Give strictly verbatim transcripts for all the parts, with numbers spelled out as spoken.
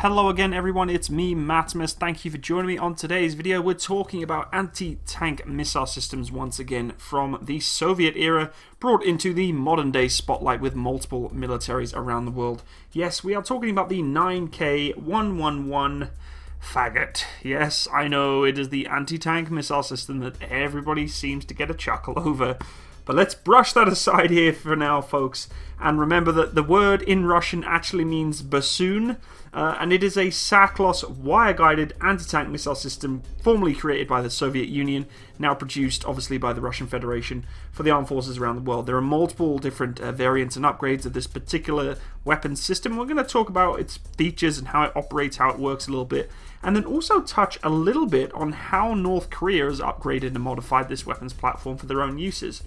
Hello again everyone, it's me Matsimus. Thank you for joining me on today's video. We're talking about anti-tank missile systems once again from the Soviet era brought into the modern day spotlight with multiple militaries around the world. Yes, we are talking about the nine K one eleven Fagot. Yes, I know it is the anti-tank missile system that everybody seems to get a chuckle over. But let's brush that aside here for now, folks, and remember that the word in Russian actually means bassoon, uh, and it is a SACLOS wire-guided anti-tank missile system formerly created by the Soviet Union, now produced, obviously, by the Russian Federation for the armed forces around the world. There are multiple different uh, variants and upgrades of this particular weapon system. We're going to talk about its features and how it operates, how it works a little bit, and then also touch a little bit on how North Korea has upgraded and modified this weapons platform for their own uses.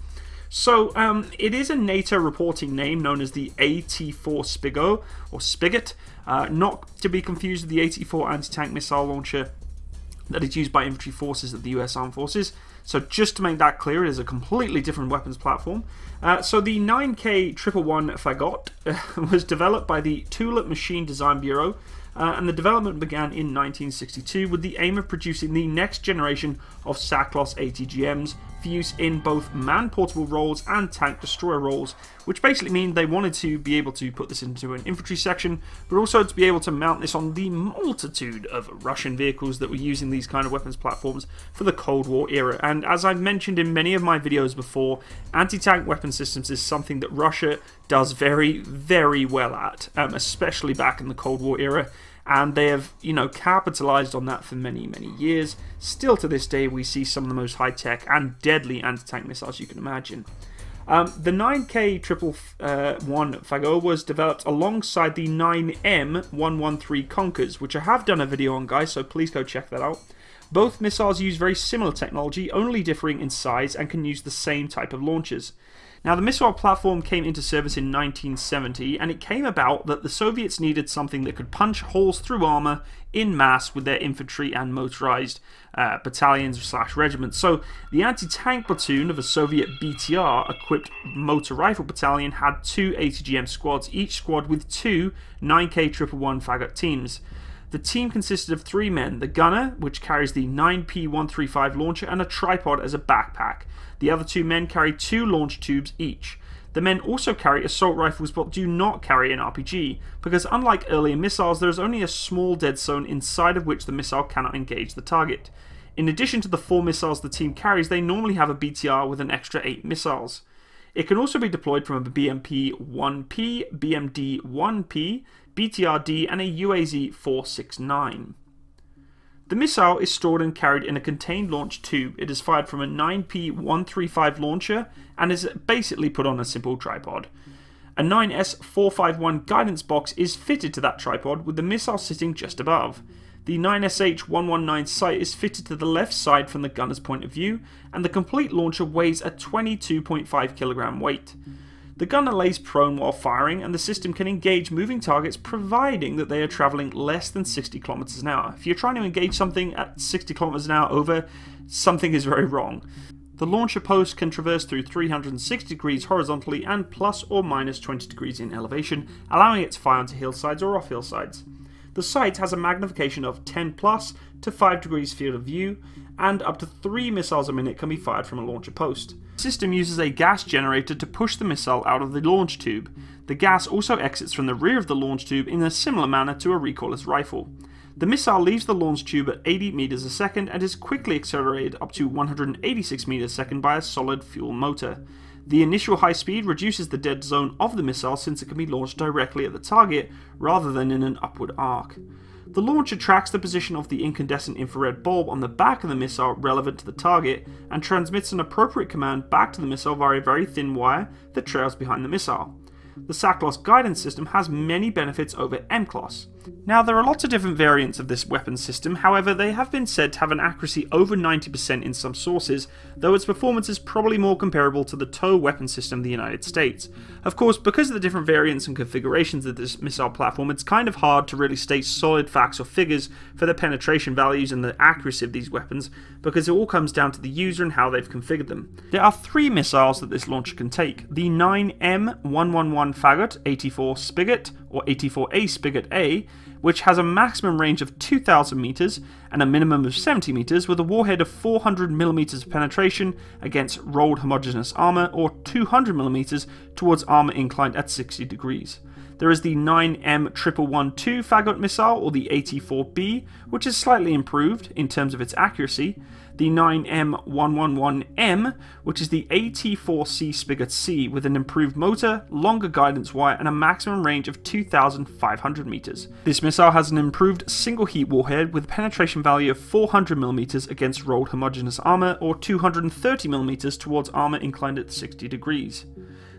So, um, it is a NATO reporting name known as the A T four Spigot, or Spigot, uh, not to be confused with the A T four anti-tank missile launcher that is used by infantry forces of the U S Armed Forces. So just to make that clear, it is a completely different weapons platform. Uh, so the nine K one eleven Fagot uh, was developed by the Tula Machine Design Bureau, Uh, and the development began in nineteen sixty-two with the aim of producing the next generation of SACLOS A T G Ms for use in both man-portable roles and tank-destroyer roles, which basically mean they wanted to be able to put this into an infantry section, but also to be able to mount this on the multitude of Russian vehicles that were using these kind of weapons platforms for the Cold War era. And as I've mentioned in many of my videos before, anti-tank weapon systems is something that Russia does very, very well at, um, especially back in the Cold War era. And they have, you know, capitalized on that for many, many years. Still to this day, we see some of the most high-tech and deadly anti-tank missiles you can imagine. Um, the nine K one eleven Fagot was developed alongside the nine M one thirteen Konkurs, which I have done a video on, guys, so please go check that out. Both missiles use very similar technology, only differing in size, and can use the same type of launchers. Now, the missile platform came into service in nineteen seventy, and it came about that the Soviets needed something that could punch holes through armor in mass with their infantry and motorized uh, battalions slash regiments. So, the anti-tank platoon of a Soviet B T R-equipped motor rifle battalion had two A T G M squads, each squad with two nine K one eleven Fagot teams. The team consisted of three men, the gunner, which carries the nine P one thirty-five launcher and a tripod as a backpack. The other two men carry two launch tubes each. The men also carry assault rifles but do not carry an R P G, because unlike earlier missiles, there is only a small dead zone inside of which the missile cannot engage the target. In addition to the four missiles the team carries, they normally have a B T R with an extra eight missiles. It can also be deployed from a B M P one P, B M D one P, B T R D, and a U A Z four sixty-nine. The missile is stored and carried in a contained launch tube. It is fired from a nine P one thirty-five launcher and is basically put on a simple tripod. A nine S four fifty-one guidance box is fitted to that tripod with the missile sitting just above. The nine S H one nineteen sight is fitted to the left side from the gunner's point of view, and the complete launcher weighs a twenty-two point five kilogram weight. The gunner lays prone while firing, and the system can engage moving targets providing that they are traveling less than sixty kilometers an hour. If you're trying to engage something at sixty kilometers an hour over, something is very wrong. The launcher post can traverse through three hundred sixty degrees horizontally and plus or minus twenty degrees in elevation, allowing it to fire onto hillsides or off hillsides. The sight has a magnification of ten plus to five degrees field of view, and up to three missiles a minute can be fired from a launcher post. The system uses a gas generator to push the missile out of the launch tube. The gas also exits from the rear of the launch tube in a similar manner to a recoilless rifle. The missile leaves the launch tube at eighty meters a second and is quickly accelerated up to one hundred eighty-six meters a second by a solid fuel motor. The initial high speed reduces the dead zone of the missile since it can be launched directly at the target rather than in an upward arc. The launcher tracks the position of the incandescent infrared bulb on the back of the missile relevant to the target and transmits an appropriate command back to the missile via a very thin wire that trails behind the missile. The SACLOS guidance system has many benefits over M CLOS. Now, there are lots of different variants of this weapon system, however they have been said to have an accuracy over ninety percent in some sources, though its performance is probably more comparable to the TOW weapon system of the United States. Of course, because of the different variants and configurations of this missile platform, it's kind of hard to really state solid facts or figures for the penetration values and the accuracy of these weapons, because it all comes down to the user and how they've configured them. There are three missiles that this launcher can take, the nine M one eleven nine M one Fagot, A T four Spigot, or A T four A Spigot A, which has a maximum range of two thousand meters and a minimum of seventy meters with a warhead of four hundred millimeters of penetration against rolled homogeneous armor, or two hundred millimeters towards armor inclined at sixty degrees. There is the nine M one one one two Fagot missile, or the A T four B, which is slightly improved in terms of its accuracy, the nine M one one one M, which is the A T four C Spigot C with an improved motor, longer guidance wire and a maximum range of two thousand five hundred meters. This missile has an improved single heat warhead with a penetration value of four hundred millimeters against rolled homogeneous armor, or two hundred thirty millimeters towards armor inclined at sixty degrees.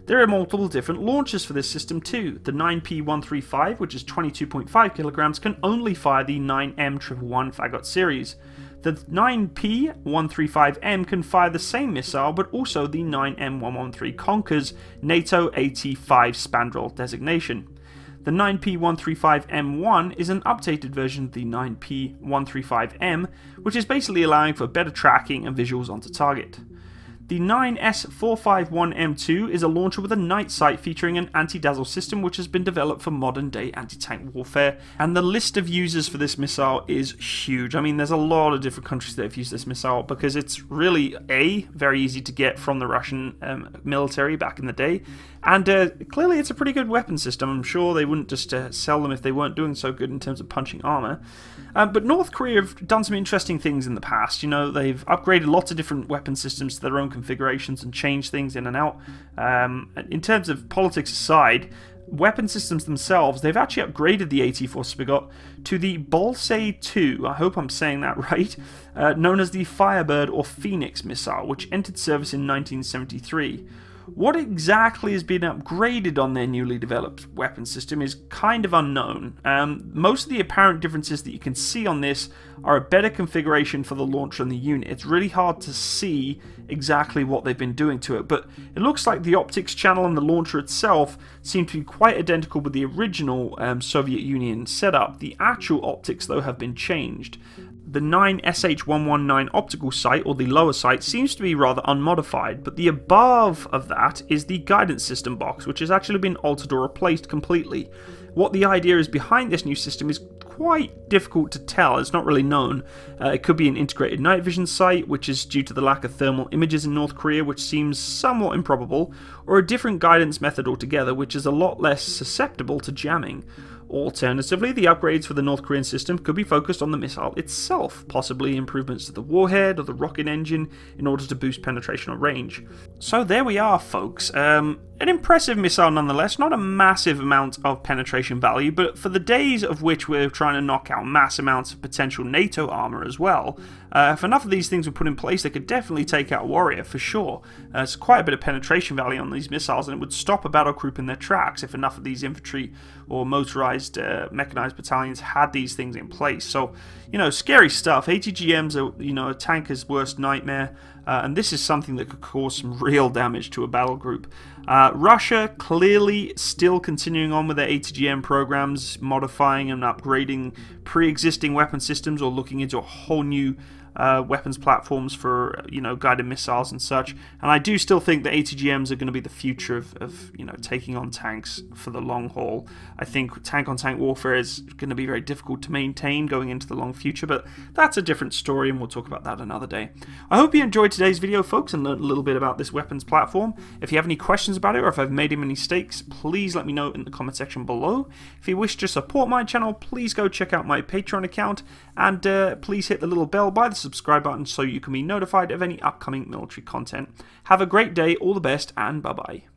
There are multiple different launches for this system too. The nine P one thirty-five, which is twenty-two point five kilograms, can only fire the nine M one one one Fagot series. The nine P one thirty-five M can fire the same missile, but also the nine M one one three Konkurs, NATO A T five Spandrel designation. The nine P one thirty-five M one is an updated version of the nine P one thirty-five M, which is basically allowing for better tracking and visuals onto target. The nine S four fifty-one M two is a launcher with a night sight featuring an anti-dazzle system which has been developed for modern day anti-tank warfare, and the list of users for this missile is huge. I mean, there's a lot of different countries that have used this missile because it's really A, very easy to get from the Russian um, military back in the day, and uh, clearly it's a pretty good weapon system. I'm sure they wouldn't just uh, sell them if they weren't doing so good in terms of punching armor. Um, but North Korea have done some interesting things in the past. You know, they've upgraded lots of different weapon systems to their own configurations and change things in and out. Um, in terms of politics aside, weapon systems themselves, they've actually upgraded the A T four Spigot to the Bolsae two, I hope I'm saying that right, uh, known as the Firebird or Phoenix missile, which entered service in nineteen seventy-three. What exactly has been upgraded on their newly developed weapon system is kind of unknown. Um, most of the apparent differences that you can see on this are a better configuration for the launcher and the unit. It's really hard to see exactly what they've been doing to it, but it looks like the optics channel and the launcher itself seem to be quite identical with the original um, Soviet Union setup. The actual optics, though, have been changed. The nine S H one nineteen optical sight, or the lower sight, seems to be rather unmodified, but the above of that is the guidance system box, which has actually been altered or replaced completely. What the idea is behind this new system is quite difficult to tell. It's not really known. Uh, it could be an integrated night vision sight, which is due to the lack of thermal images in North Korea, which seems somewhat improbable, or a different guidance method altogether, which is a lot less susceptible to jamming. Alternatively, the upgrades for the North Korean system could be focused on the missile itself, possibly improvements to the warhead or the rocket engine in order to boost penetration or range. So there we are, folks. Um, an impressive missile nonetheless, not a massive amount of penetration value, but for the days of which we're trying to knock out mass amounts of potential NATO armor as well, uh, if enough of these things were put in place, they could definitely take out Warrior for sure. Uh, it's quite a bit of penetration value on these missiles, and it would stop a battle group in their tracks if enough of these infantry or motorized Uh, mechanized battalions had these things in place. So, you know, scary stuff. A T G Ms are, you know, a tanker's worst nightmare, uh, and this is something that could cause some real damage to a battle group. Uh, Russia clearly still continuing on with their A T G M programs, modifying and upgrading pre-existing weapon systems or looking into a whole new Uh, weapons platforms for, you know, guided missiles and such. And I do still think that A T G Ms are going to be the future of, of, you know, taking on tanks for the long haul. I think tank-on-tank warfare is going to be very difficult to maintain going into the long future, but that's a different story and we'll talk about that another day. I hope you enjoyed today's video, folks, and learned a little bit about this weapons platform. If you have any questions about it or if I've made any mistakes, please let me know in the comment section below. If you wish to support my channel, please go check out my Patreon account, and uh, please hit the little bell by the subscribe button so you can be notified of any upcoming military content. Have a great day, all the best, and bye bye.